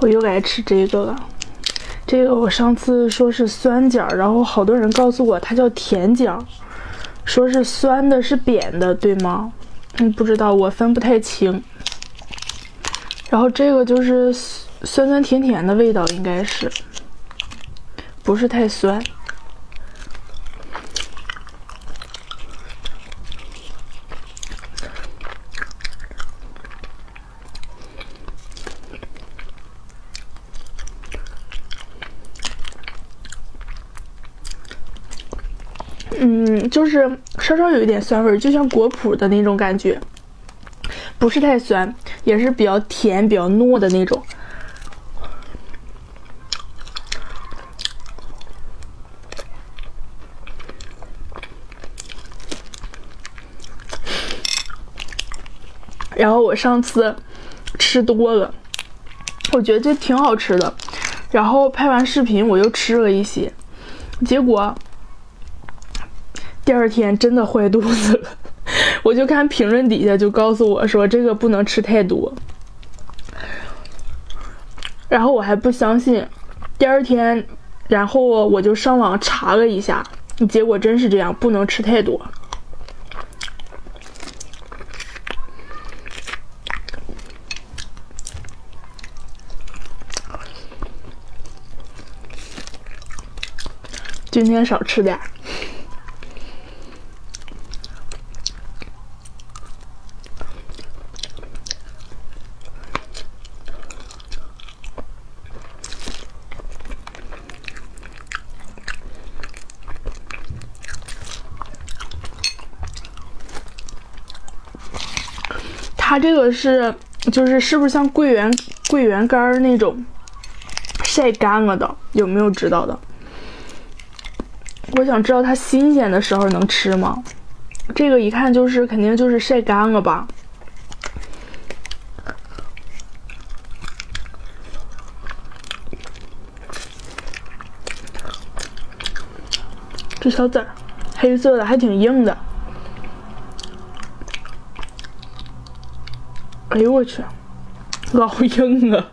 我又来吃这个了。这个我上次说是酸角，然后好多人告诉我它叫甜角，说是酸的，是扁的，对吗？不知道，我分不太清。然后这个就是酸酸甜甜的味道，应该是不是太酸。 就是稍稍有一点酸味，就像果脯的那种感觉，不是太酸，也是比较甜、比较糯的那种。然后我上次吃多了，我觉得这挺好吃的，然后拍完视频我又吃了一些，结果 第二天真的坏肚子了，我就看评论底下就告诉我说这个不能吃太多，然后我还不相信，第二天，然后我就上网查了一下，结果真是这样，不能吃太多。今天少吃点。 它这个是，是不是像桂圆干那种晒干了的？有没有知道的？我想知道它新鲜的时候能吃吗？这个一看就是肯定就是晒干了吧。 这小籽儿，黑色的，还挺硬的。哎呦我去，老硬了。